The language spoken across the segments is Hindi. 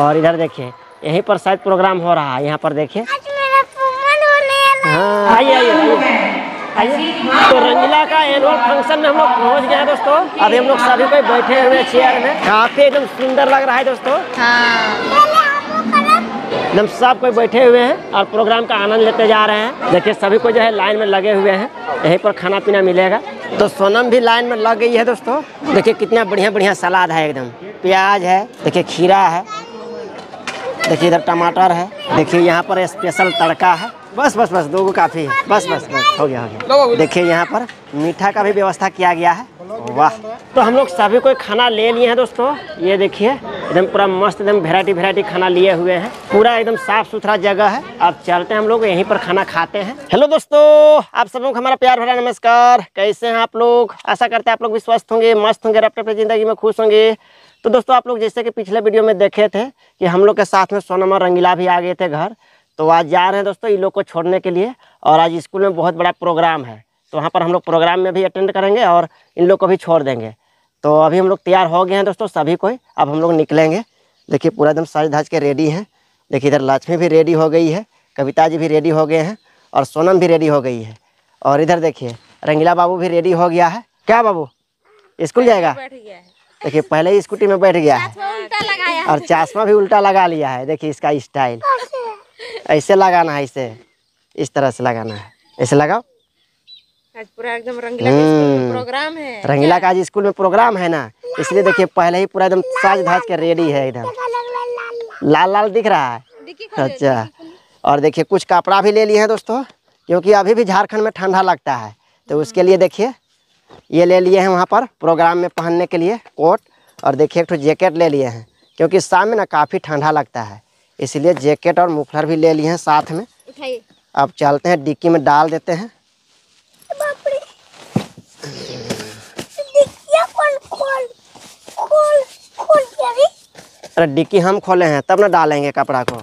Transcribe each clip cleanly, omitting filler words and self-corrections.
और इधर देखिए यहीं पर शायद प्रोग्राम हो रहा है। यहाँ पर देखिए हाँ आइए आइए। तो रंजिला का एनुअल फंक्शन में हम लोग पहुँच गए हैं दोस्तों। अभी हम लोग सभी पे बैठे हुए चेयर में, काफी एकदम सुंदर लग रहा है दोस्तों। एकदम सब कोई बैठे हुए हैं और प्रोग्राम का आनंद लेते जा रहे हैं। देखिए सभी को जो है लाइन में लगे हुए हैं, यहीं पर खाना पीना मिलेगा। तो सोनम भी लाइन में लग गई है दोस्तों। देखिए कितना बढ़िया बढ़िया सलाद है, एकदम प्याज है, देखिए खीरा है, देखिए इधर टमाटर है, देखिए यहाँ पर स्पेशल तड़का है। बस बस बस दो काफ़ी है, बस बस बस हो गया हो गया। देखिए यहाँ पर मीठा का भी व्यवस्था किया गया है। वाह, तो हम लोग सभी कोई खाना ले लिए हैं दोस्तों। ये देखिए एकदम पूरा मस्त एकदम वेराइटी वेराइटी खाना लिए हुए हैं। पूरा एकदम साफ सुथरा जगह है। अब चलते हैं, हम लोग यहीं पर खाना खाते हैं। हेलो दोस्तों, आप सब लोग हमारा प्यार भरा नमस्कार। कैसे हैं आप लोग? आशा करते हैं आप लोग भी स्वस्थ होंगे, मस्त होंगे, अपनी ज़िंदगी में खुश होंगे। तो दोस्तों आप लोग जैसे कि पिछले वीडियो में देखे थे कि हम लोग के साथ में सोनम और रंगीला भी आ गए थे घर। तो आज जा रहे हैं दोस्तों इन लोग को छोड़ने के लिए, और आज स्कूल में बहुत बड़ा प्रोग्राम है। तो वहाँ पर हम लोग प्रोग्राम में भी अटेंड करेंगे और इन लोग को भी छोड़ देंगे। तो अभी हम लोग तैयार हो गए हैं दोस्तों सभी कोई। अब हम लोग निकलेंगे। देखिए पूरा एकदम साज धाज के रेडी हैं। देखिए इधर लक्ष्मी भी रेडी हो गई है, कविता जी भी रेडी हो गए हैं, और सोनम भी रेडी हो गई है, और इधर देखिए रंगीला बाबू भी रेडी हो गया है। क्या बाबू स्कूल जाएगा? देखिए पहले ही स्कूटी में बैठ गया है और चश्मा भी उल्टा लगा लिया है। देखिए इसका स्टाइल ऐसे लगाना है, इसे इस तरह से लगाना है, ऐसे लगाओ। आज पूरा एकदम रंगीला का स्कूल में प्रोग्राम है। रंगीला का आज स्कूल में प्रोग्राम है ना, इसलिए देखिए पहले ही पूरा एकदम साज धाज के रेडी है। एकदम लाल लाल दिख रहा है। अच्छा, और देखिए कुछ कपड़ा भी ले लिए हैं दोस्तों, क्योंकि अभी भी झारखंड में ठंडा लगता है। तो उसके लिए देखिए ये ले लिए हैं वहाँ पर प्रोग्राम में पहनने के लिए कोट, और देखिए एक जैकेट ले लिए हैं, क्योंकि शाम में ना काफ़ी ठंडा लगता है, इसलिए जैकेट और मफलर भी ले लिए हैं साथ में। अब चलते हैं, डिक्की में डाल देते हैं। अरे डिक्की हम खोले हैं तब ना डालेंगे कपड़ा को।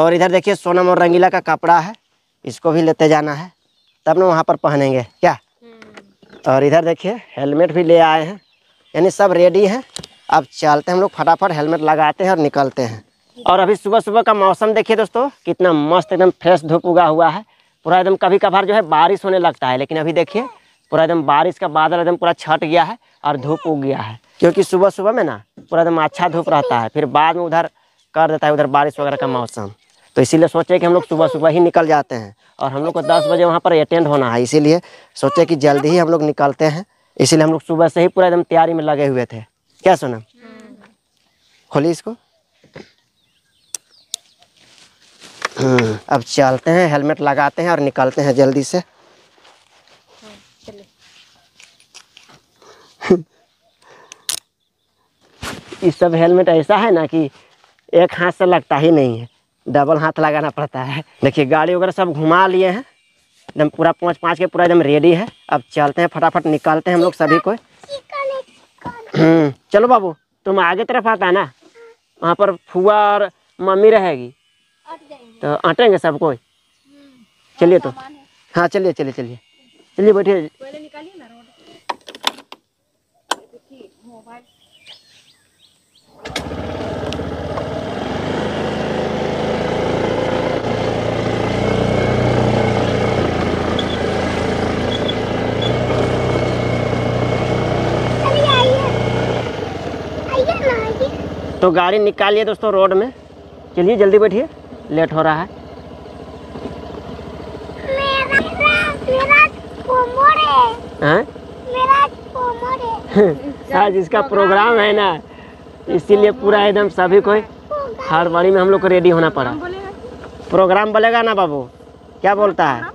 और इधर देखिए सोनम और रंगीला का कपड़ा है, इसको भी लेते जाना है तब ना वहाँ पर पहनेंगे क्या। और इधर देखिए हेलमेट भी ले आए हैं, यानी सब रेडी हैं। अब चलते हैं हम लोग, फटाफट हेलमेट लगाते हैं और निकलते हैं। और अभी सुबह सुबह का मौसम देखिए दोस्तों, कितना मस्त एकदम फ्रेश धूप उगा हुआ है। पूरा एकदम कभी कभार जो है बारिश होने लगता है, लेकिन अभी देखिए पूरा एकदम बारिश का बादल एकदम पूरा छट गया है और धूप उग गया है। क्योंकि सुबह सुबह में ना पूरा एकदम अच्छा धूप रहता है, फिर बाद में उधर कर देता है उधर बारिश वगैरह का मौसम। तो इसीलिए सोचे कि हम लोग सुबह सुबह ही निकल जाते हैं, और हम लोग को 10 बजे वहाँ पर अटेंड होना है, इसीलिए सोचे कि जल्दी ही हम लोग निकलते हैं। इसीलिए हम लोग सुबह से ही पूरा एकदम तैयारी में लगे हुए थे। क्या सोनम खोली इसको। अब चलते हैं, हेलमेट लगाते हैं और निकलते हैं जल्दी से। इस सब हेलमेट ऐसा है ना कि एक हाथ से लगता ही नहीं है, डबल हाथ लगाना पड़ता है। देखिए गाड़ी वगैरह सब घुमा लिए हैं, एकदम पूरा पहुँच पाँच के पूरा एकदम रेडी है। अब चलते हैं, फटाफट निकालते हैं हम लोग सभी को। चलो बाबू तुम आगे तरफ आता है ना, वहाँ पर फुआ और मम्मी रहेगी तो आटेंगे सब कोई। चलिए तो हाँ, चलिए चलिए चलिए चलिए बैठिए। तो गाड़ी निकालिए दोस्तों रोड में। चलिए जल्दी बैठिए, लेट हो रहा है। मेरा आज इसका प्रोग्राम है ना, इसीलिए पूरा एकदम सभी को हर बारी में हम लोग को रेडी होना पड़ा। प्रोग्राम बोलेगा ना बाबू, क्या बोलता है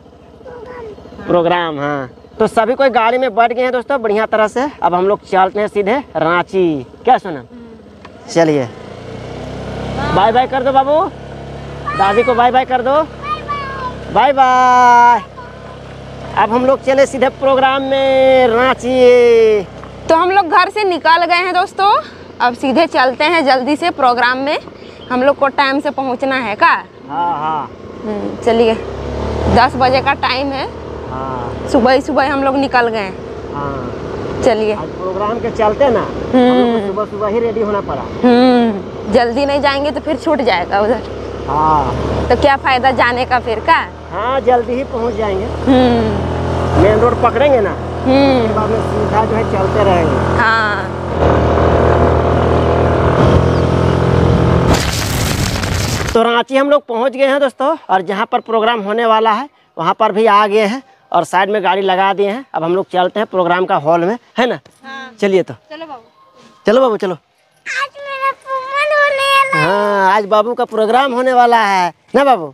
प्रोग्राम? हाँ, तो सभी कोई गाड़ी में बैठ गए हैं दोस्तों बढ़िया तरह से। अब हम लोग चलते हैं सीधे रांची। क्या सुना? चलिए बाय बाय कर दो बाबू, दादी को बाय बाय कर दो। Bye bye. अब हम लोग चले सीधे प्रोग्राम में रांची। तो हम लोग घर से निकल गए हैं दोस्तों, अब सीधे चलते हैं जल्दी से प्रोग्राम में। हम लोग को टाइम से पहुंचना है का। हाँ हाँ चलिए, 10 बजे का टाइम है। हाँ सुबह ही सुबह हम लोग निकल गए। हाँ चलिए प्रोग्राम के चलते ना सुबह सुबह ही रेडी होना पड़ा। जल्दी नहीं जाएंगे तो फिर छूट जाएगा उधर। हाँ तो क्या फायदा जाने का फिर का। हाँ जल्दी ही पहुँच जाएंगे। मेन रोड पकड़ेंगे ना बाद में सीधा जो है चलते रहेंगे। हाँ तो रांची हम लोग पहुँच गए हैं दोस्तों, और जहाँ पर प्रोग्राम होने वाला है वहाँ पर भी आ गए हैं और साइड में गाड़ी लगा दिए हैं। अब हम लोग चलते हैं प्रोग्राम का हॉल में, है ना। हाँ। चलिए तो चलो बाबू, चलो बाबू चलो। आज मेरा प्रोग्राम होने वाला है। हाँ आज बाबू का प्रोग्राम होने वाला है ना बाबू।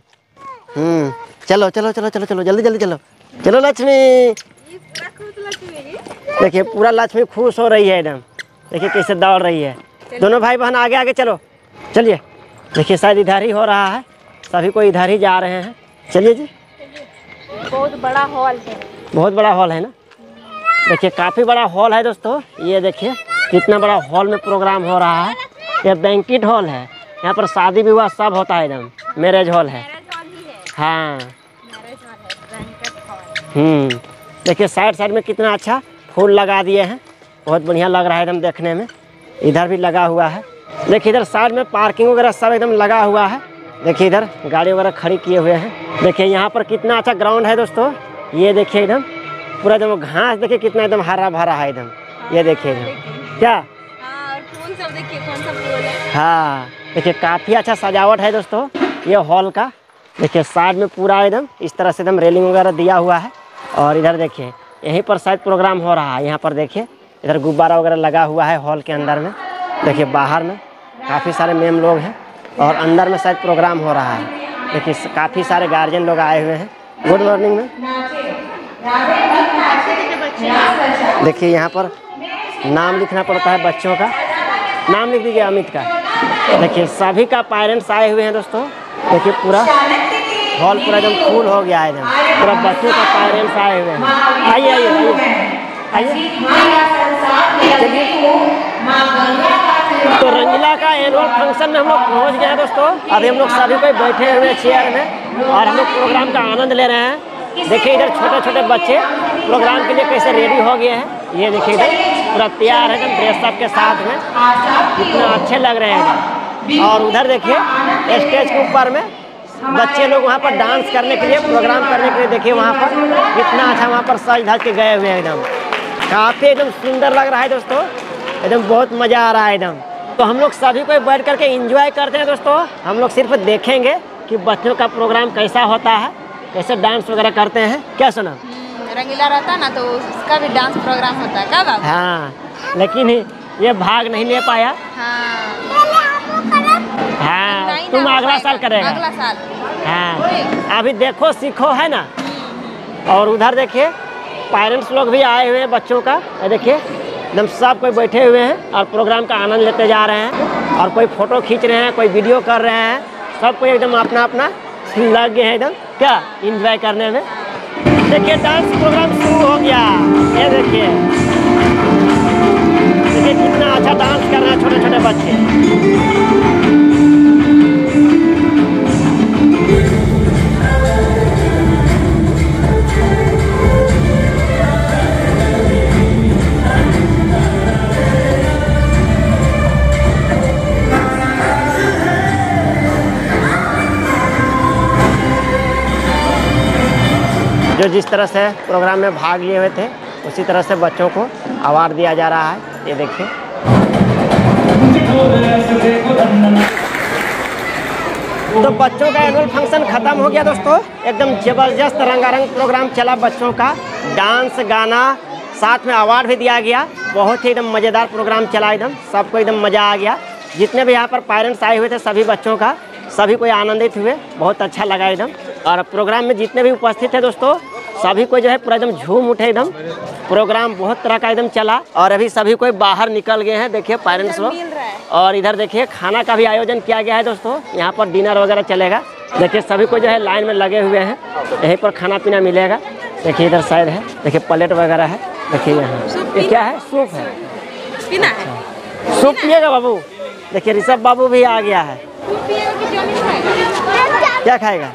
चलो चलो चलो चलो चलो जल्दी जल्दी चलो चलो। लक्ष्मी देखिए पूरा लक्ष्मी खुश हो रही है एकदम। देखिए कैसे दौड़ रही है। दोनों भाई बहन आगे आगे चलो। चलिए देखिए शायद इधर ही हो रहा है, सभी कोई इधर ही जा रहे हैं। चलिए जी बहुत बड़ा हॉल है, बहुत बड़ा हॉल है ना। देखिए काफ़ी बड़ा हॉल है दोस्तों, ये देखिए कितना बड़ा हॉल में प्रोग्राम हो रहा है। ये बैंकेट हॉल है, यहाँ पर शादी विवाह सब होता है एकदम। मैरिज हॉल है। हाँ देखिए साइड साइड में कितना अच्छा फूल लगा दिए हैं, बहुत बढ़िया लग रहा है एकदम देखने में। इधर भी लगा हुआ है, देखिए इधर साइड में पार्किंग वगैरह सब एकदम लगा हुआ है। देखिए इधर गाड़ी वगैरह खड़ी किए हुए हैं। देखिए यहाँ पर कितना अच्छा ग्राउंड है दोस्तों, ये देखिए एकदम पूरा एकदम घास देखिए कितना एकदम हरा भरा है एकदम। ये देखिए एकदम क्या हाँ देखिए काफ़ी अच्छा सजावट है दोस्तों ये हॉल का। देखिए साइड में पूरा एकदम इस तरह से एकदम रेलिंग वगैरह दिया हुआ है। और इधर देखिए यहीं पर शायद प्रोग्राम हो रहा है। यहाँ पर देखिए इधर गुब्बारा वगैरह लगा हुआ है हॉल के अंदर में। देखिए बाहर में काफ़ी सारे मेम लोग हैं और अंदर में शायद प्रोग्राम हो रहा है। देखिए काफ़ी सारे गार्जियन लोग आए हुए हैं। Good morning ma'am. देखिए यहाँ पर नाम लिखना पड़ता है बच्चों का। नाम लिख दीजिए अमित का। देखिए सभी का पेरेंट्स आए हुए हैं दोस्तों। देखिए पूरा हॉल पूरा एकदम फुल हो गया है एकदम, पूरा बच्चों का पेरेंट्स आए हुए हैं। आइए आइए। तो रंजिला का एनुअल फंक्शन में हम लोग पहुँच गए हैं दोस्तों। अभी हम लोग सभी कोई बैठे हुए चेयर में और हम लोग प्रोग्राम का आनंद ले रहे हैं। देखिए इधर छोटे छोटे बच्चे प्रोग्राम के लिए कैसे रेडी हो गए हैं। ये देखिए इधर पूरा तैयार है एकदम ड्रेस अप के साथ में, कितना अच्छे लग रहे हैं। और उधर देखिए स्टेज के ऊपर में बच्चे लोग वहाँ पर डांस करने के लिए, प्रोग्राम करने के लिए देखिए वहाँ पर कितना अच्छा वहाँ पर सज धज के गए हुए हैं एकदम। काफ़ी एकदम सुंदर लग रहा है दोस्तों एकदम, बहुत मज़ा आ रहा है एकदम। तो हम लोग सभी को बैठ करके एंजॉय करते हैं दोस्तों। हम लोग सिर्फ देखेंगे कि बच्चों का प्रोग्राम कैसा होता है, कैसे डांस वगैरह करते हैं। क्या सोनम रंगीला रहता ना तो उसका भी डांस प्रोग्राम होता है क्या। हाँ लेकिन ये भाग नहीं ले पाया। हाँ तुम अगला साल करेगा, अगला साल। हाँ अभी देखो सीखो है ना। और उधर देखिए पेरेंट्स लोग भी आए हुए हैं बच्चों का। देखिए एकदम सब कोई बैठे हुए हैं और प्रोग्राम का आनंद लेते जा रहे हैं। और कोई फोटो खींच रहे हैं, कोई वीडियो कर रहे हैं, सब कोई एकदम अपना अपना लग गए हैं एकदम क्या एंजॉय करने में। देखिए डांस प्रोग्राम शुरू हो गया। ये देखिए देखिए कितना अच्छा डांस कर रहे हैं छोटे छोटे बच्चे। जो जिस तरह से प्रोग्राम में भाग लिए हुए थे उसी तरह से बच्चों को अवार्ड दिया जा रहा है। ये देखिए तो बच्चों का एनुअल फंक्शन ख़त्म हो गया दोस्तों। एकदम ज़बरदस्त रंगारंग प्रोग्राम चला बच्चों का, डांस गाना साथ में अवार्ड भी दिया गया। बहुत ही एकदम मज़ेदार प्रोग्राम चला एकदम, सबको एकदम मज़ा आ गया। जितने भी यहाँ पर पेरेंट्स आए हुए थे सभी बच्चों का, सभी कोई आनंदित हुए, बहुत अच्छा लगा एकदम। और प्रोग्राम में जितने भी उपस्थित थे दोस्तों सभी को जो है पूरा एकदम झूम उठे एकदम। प्रोग्राम बहुत तरह का एकदम चला और अभी सभी कोई बाहर निकल गए हैं। देखिए पेरेंट्स लोग। और इधर देखिए खाना का भी आयोजन किया गया है दोस्तों, यहाँ पर डिनर वगैरह चलेगा। देखिए सभी को जो है लाइन में लगे हुए हैं, यहीं पर खाना पीना मिलेगा। देखिए इधर साइड है, देखिए प्लेट वगैरह है। देखिए यहाँ ये क्या है, सूप है, सूप पिएगा बाबू। देखिए ऋषभ बाबू भी आ गया है। क्या खाएगा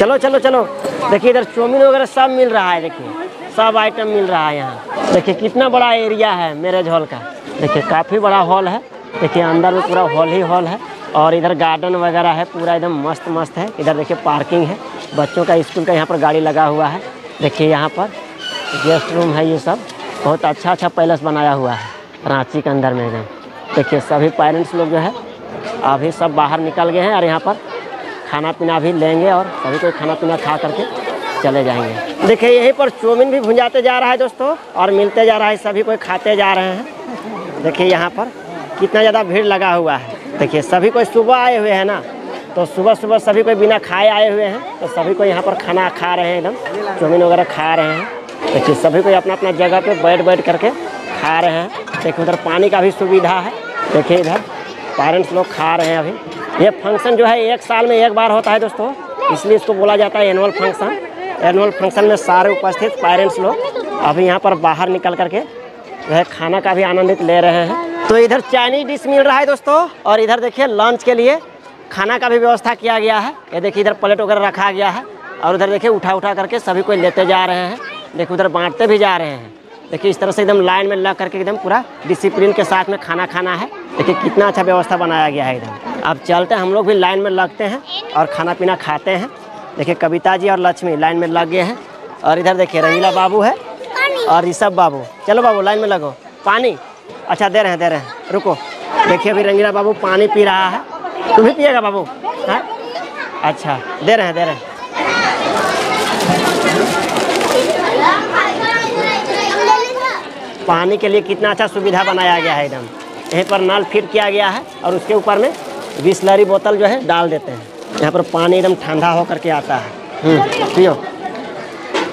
चलो चलो चलो। देखिए इधर चाउमीन वगैरह सब मिल रहा है, देखिए सब आइटम मिल रहा है यहाँ। देखिए कितना बड़ा एरिया है मैरिज हॉल का, देखिए काफ़ी बड़ा हॉल है। देखिए अंदर में पूरा हॉल ही हॉल है और इधर गार्डन वगैरह है, पूरा एकदम मस्त मस्त है। इधर देखिए पार्किंग है, बच्चों का स्कूल का यहाँ पर गाड़ी लगा हुआ है। देखिए यहाँ पर गेस्ट रूम है, ये सब बहुत अच्छा अच्छा पैलेस बनाया हुआ है रांची के अंदर में एकदम। देखिए सभी पेरेंट्स लोग जो है अभी सब बाहर निकल गए हैं और यहाँ पर खाना पीना भी लेंगे और सभी कोई खाना पीना खा करके चले जाएंगे। देखिए यहीं पर चाउमीन भी भुंजाते जा रहा है दोस्तों और मिलते जा रहा है, सभी कोई खाते जा रहे हैं। देखिए यहाँ पर कितना ज़्यादा भीड़ लगा हुआ है। देखिए सभी कोई सुबह आए हुए हैं ना, तो सुबह सुबह सभी कोई बिना खाए आए हुए हैं, तो सभी कोई यहाँ पर खाना खा रहे हैं एकदम, चाउमीन वगैरह खा रहे हैं। देखिए सभी कोई अपना अपना जगह पे बैठ बैठ करके खा रहे हैं। देखिए उधर पानी का भी सुविधा है। देखिए इधर पेरेंट्स लोग खा रहे हैं अभी। ये फंक्शन जो है एक साल में एक बार होता है दोस्तों, इसलिए इसको बोला जाता है एनुअल फंक्शन। एनुअल फंक्शन में सारे उपस्थित पेरेंट्स लोग अभी यहाँ पर बाहर निकल करके जो है खाना का भी आनंदित ले रहे हैं। तो इधर चाइनीज डिश मिल रहा है दोस्तों और इधर देखिए लंच के लिए खाना का भी व्यवस्था किया गया है। ये देखिए इधर प्लेट वगैरह रखा गया है और उधर देखिए उठा उठा करके सभी कोई लेते जा रहे हैं। देखिए उधर बांटते भी जा रहे हैं। देखिए इस तरह से एकदम लाइन में लग करके एकदम पूरा डिसिप्लिन के साथ में खाना खाना है। देखिए कितना अच्छा व्यवस्था बनाया गया है इधर। अब चलते हैं, हम लोग भी लाइन में लगते हैं और खाना पीना खाते हैं। देखिए कविता जी और लक्ष्मी लाइन में लग गए हैं और इधर देखिए रंगीला बाबू है और ऋषभ बाबू। चलो बाबू लाइन में लगो, पानी अच्छा दे रहे हैं रुको। देखिए अभी रंगीला बाबू पानी पी रहा है, तुम भी पिएगा बाबू? हाँ अच्छा दे रहे हैं पानी के लिए। कितना अच्छा सुविधा बनाया गया है एकदम। यहीं पर नल फिट किया गया है और उसके ऊपर में बिसलरी बोतल जो है डाल देते हैं। यहाँ पर पानी एकदम ठंडा होकर के आता है, पियो।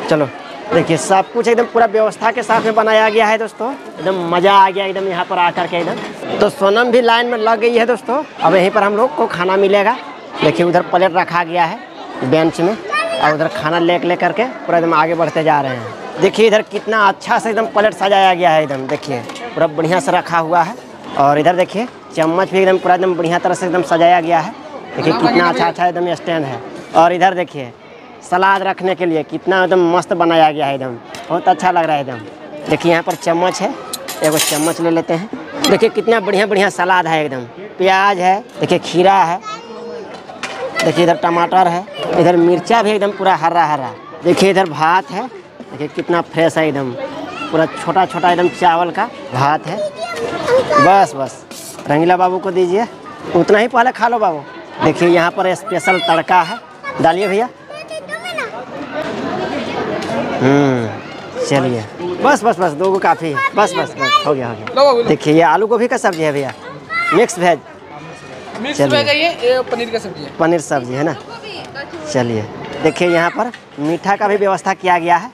चलो देखिए सब कुछ एकदम पूरा व्यवस्था के साथ में बनाया गया है दोस्तों, एकदम मज़ा आ गया एकदम यहाँ पर आकर के एकदम। तो सोनम भी लाइन में लग गई है दोस्तों, अब यहीं पर हम लोग को खाना मिलेगा। देखिए उधर प्लेट रखा गया है बेंच में और उधर खाना ले ले करके पूरा एकदम आगे बढ़ते जा रहे हैं। देखिए इधर कितना अच्छा से एकदम प्लेट सजाया गया है एकदम। देखिए पूरा बढ़िया से रखा हुआ है और इधर देखिए चम्मच भी एकदम पूरा एकदम बढ़िया तरह से एकदम सजाया गया है। देखिए कितना अच्छा अच्छा एकदम स्टैंड है और इधर देखिए सलाद रखने के लिए कितना एकदम मस्त बनाया गया है एकदम, बहुत अच्छा लग रहा है एकदम। देखिए यहाँ पर चम्मच है, एगो चम्मच ले लेते हैं। देखिए कितना बढ़िया बढ़िया सलाद है एकदम, प्याज है, देखिए खीरा है, देखिए इधर टमाटर है, इधर मिर्चा भी एकदम पूरा हरा हरा। देखिए इधर भात है, देखिए कितना फ्रेश है एकदम, पूरा छोटा छोटा एकदम चावल का भात है। बस बस रंगीला बाबू को दीजिए, उतना ही पहले खा लो बाबू। देखिए यहाँ पर स्पेशल तड़का है, डालिए भैया। चलिए बस बस बस दो को काफ़ी है, बस बस बस हो गया हो गया। देखिए ये आलू गोभी का सब्जी है भैया, मिक्स वेज, चलिए पनीर का सब्जी है, पनीर सब्जी है ना। चलिए देखिए यहाँ पर मीठा का भी व्यवस्था किया गया है,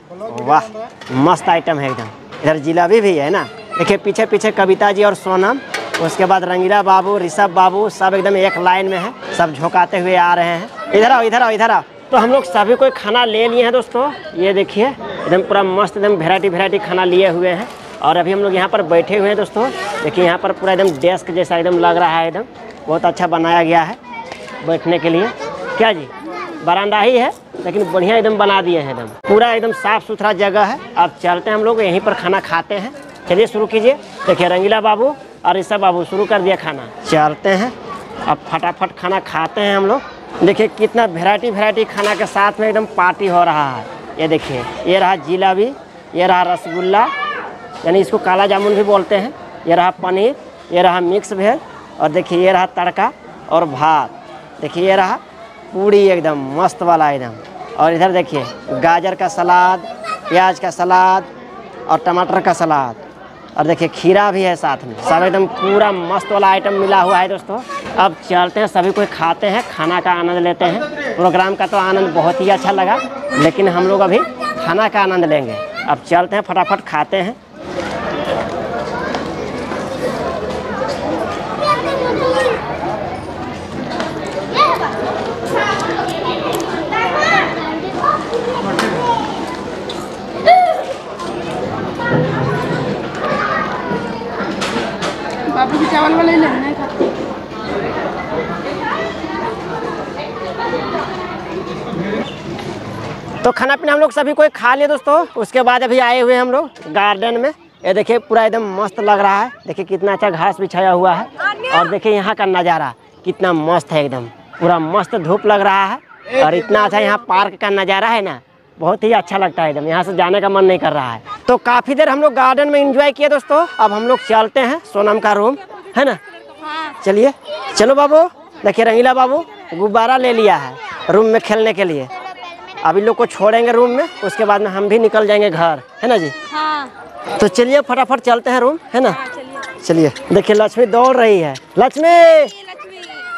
वाह मस्त आइटम है एकदम। इधर जिलेबी भी है ना। देखिए पीछे पीछे कविता जी और सोनम, उसके बाद रंगीला बाबू, ऋषभ बाबू, सब एकदम एक लाइन में है, सब झोंकाते हुए आ रहे हैं। इधर आओ इधर आओ इधर आओ। तो हम लोग सभी कोई खाना ले लिए हैं दोस्तों। ये देखिए एकदम पूरा मस्त एकदम वेराइटी वेराइटी खाना लिए हुए हैं और अभी हम लोग यहाँ पर बैठे हुए हैं दोस्तों। देखिए यहाँ पर पूरा एकदम डेस्क जैसा एकदम लग रहा है एकदम, बहुत अच्छा बनाया गया है बैठने के लिए। क्या जी बरामदा ही है लेकिन बढ़िया एकदम बना दिए हैं एकदम, पूरा एकदम साफ़ सुथरा जगह है। अब चलते हैं, हम लोग यहीं पर खाना खाते हैं। चलिए शुरू कीजिए। देखिए रंगीला बाबू और ऋषभ बाबू शुरू कर दिया खाना। चलते हैं अब फटाफट खाना खाते हैं हम लोग। देखिए कितना वैरायटी वैरायटी खाना के साथ में एकदम पार्टी हो रहा है। ये देखिए ये रहा जिलेबी, ये रहा रसगुल्ला यानी इसको काला जामुन भी बोलते हैं, ये रहा पनीर, ये रहा मिक्स वेज और देखिए ये रहा तड़का और भात। देखिए ये रहा पूड़ी एकदम मस्त वाला एकदम और इधर देखिए गाजर का सलाद, प्याज का सलाद और टमाटर का सलाद और देखिए खीरा भी है साथ में। सब एकदम पूरा मस्त वाला आइटम मिला हुआ है दोस्तों। अब चलते हैं, सभी कोई खाते हैं, खाना का आनंद लेते हैं। प्रोग्राम का तो आनंद बहुत ही अच्छा लगा लेकिन हम लोग अभी खाना का आनंद लेंगे। अब चलते हैं फटाफट खाते हैं। चावल वाला ही लगना है। तो खाना पीना हम लोग सभी कोई खा लिए दोस्तों। उसके बाद अभी आए हुए हम लोग गार्डन में। ये देखिए पूरा एकदम मस्त लग रहा है। देखिए कितना अच्छा घास बिछाया हुआ है और देखिए यहाँ का नज़ारा कितना मस्त है, एकदम पूरा मस्त धूप लग रहा है और इतना अच्छा यहाँ पार्क का नज़ारा है ना, बहुत ही अच्छा लगता है एकदम। यहाँ से जाने का मन नहीं कर रहा है। तो काफ़ी देर हम लोग गार्डन में एंजॉय किए दोस्तों। अब हम लोग चलते हैं सोनम का रूम है ना। चलिए चलो बाबू। देखिए रंगीला बाबू गुब्बारा ले लिया है रूम में खेलने के लिए। अभी लोग को छोड़ेंगे रूम में, उसके बाद में हम भी निकल जाएंगे घर है ना जी। हाँ। तो चलिए फटाफट चलते हैं रूम है ना। चलिए देखिए लक्ष्मी दौड़ रही है। लक्ष्मी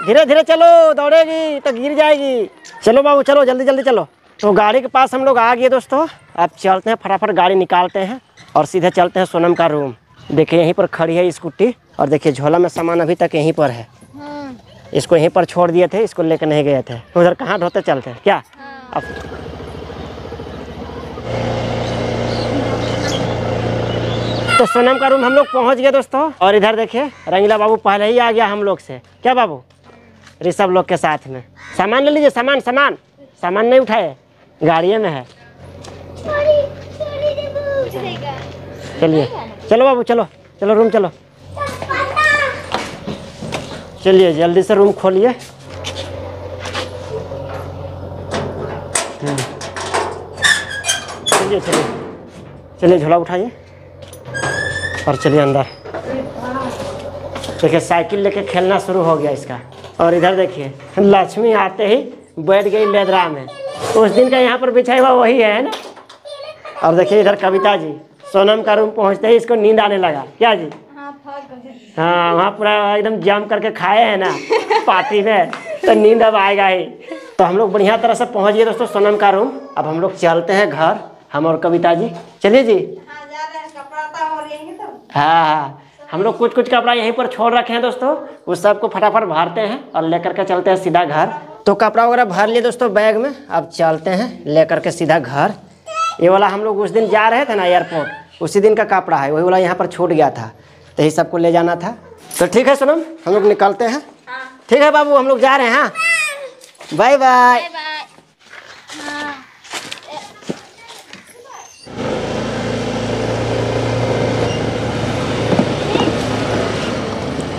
धीरे धीरे चलो, दौड़ेगी तो गिर जाएगी। चलो बाबू चलो, जल्दी जल्दी चलो। तो गाड़ी के पास हम लोग आ गए दोस्तों। अब चलते हैं फटाफट गाड़ी निकालते हैं और सीधे चलते हैं सोनम का रूम। देखिए यहीं पर खड़ी है स्कूटी और देखिए झोला में सामान अभी तक यहीं पर है। इसको यहीं पर छोड़ दिए थे, इसको लेकर नहीं गए थे। उधर कहाँ ढोते चलते क्या। अब तो सोनम का रूम हम लोग पहुँच गए दोस्तों। और इधर देखिए रंगीला बाबू पहले ही आ गया हम लोग से। क्या बाबू ऋषभ लोग के साथ में। सामान ले लीजिए, सामान सामान सामान नहीं उठाए, गाड़ियों में है। चलिए चलो बाबू चलो, चलो रूम चलो। चलिए जल्दी से रूम खोलिए। चलिए चलिए चलिए, झोला उठाइए और चलिए अंदर। देखिए साइकिल लेके खेलना शुरू हो गया इसका। और इधर देखिए लक्ष्मी आते ही बैठ गई लेदरा में। उस दिन का यहाँ पर बिछाया हुआ वही है ना। और देखिए इधर कविता जी सोनम का रूम पहुँचते ही इसको नींद आने लगा। क्या जी हाँ, वहाँ पूरा एकदम जाम करके खाए हैं ना पार्टी में, तो नींद अब आएगा ही। तो हम लोग बढ़िया तरह से पहुँच गए दोस्तों सोनम का रूम। अब हम लोग चलते हैं घर, हम और कविता जी। चलिए जी हाँ, जा रहे हैं। कपड़ा हो लेंगे तो हाँ, हम लोग कुछ कुछ कपड़ा यहीं पर छोड़ रखे हैं दोस्तों। उस सबको फटाफट भरते हैं और लेकर के चलते हैं सीधा घर। तो कपड़ा वगैरह भर लिए दोस्तों बैग में। अब चलते हैं लेकर के सीधा घर। ये वाला हम लोग उस दिन जा रहे थे ना एयरपोर्ट, उसी दिन का कपड़ा है, वही वाला यहाँ पर छूट गया था, तो यही सबको ले जाना था। तो ठीक है सोनम, हम लोग निकलते हैं। ठीक है बाबू, हम लोग जा रहे हैं। हाँ बाय बाय।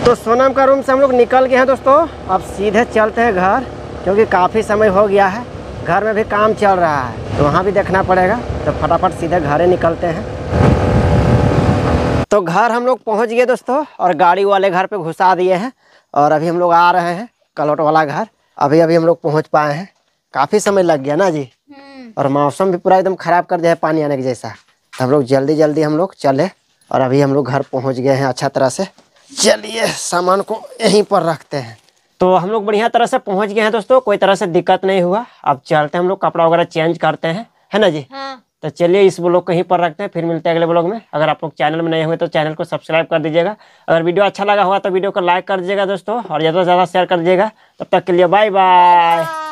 तो सोनम का रूम से हम लोग निकल गए हैं दोस्तों। अब सीधे चलते हैं घर, क्योंकि काफ़ी समय हो गया है, घर में भी काम चल रहा है तो वहाँ भी देखना पड़ेगा। तो फटाफट सीधे घर ही निकलते हैं। तो घर हम लोग पहुँच गए दोस्तों और गाड़ी वाले घर पे घुसा दिए हैं। और अभी हम लोग आ रहे हैं कलोट वाला घर। अभी अभी हम लोग पहुँच पाए हैं। काफ़ी समय लग गया ना जी, और मौसम भी पूरा एकदम ख़राब कर दिया है पानी आने के जैसा। तो हम लोग जल्दी जल्दी हम लोग चले और अभी हम लोग घर पहुँच गए हैं अच्छा तरह से। चलिए सामान को यहीं पर रखते हैं। तो हम लोग बढ़िया तरह से पहुँच गए हैं दोस्तों, कोई तरह से दिक्कत नहीं हुआ। अब चलते हैं हम लोग, कपड़ा वगैरह चेंज करते हैं है ना जी। तो चलिए इस ब्लॉग कहीं पर रखते हैं, फिर मिलते हैं अगले ब्लॉग में। अगर आप लोग चैनल में नए हुए तो चैनल को सब्सक्राइब कर दीजिएगा। अगर वीडियो अच्छा लगा हुआ तो वीडियो को लाइक कर दीजिएगा दोस्तों और ज़्यादा से ज़्यादा शेयर कर दीजिएगा। तब तक के लिए बाय बाय।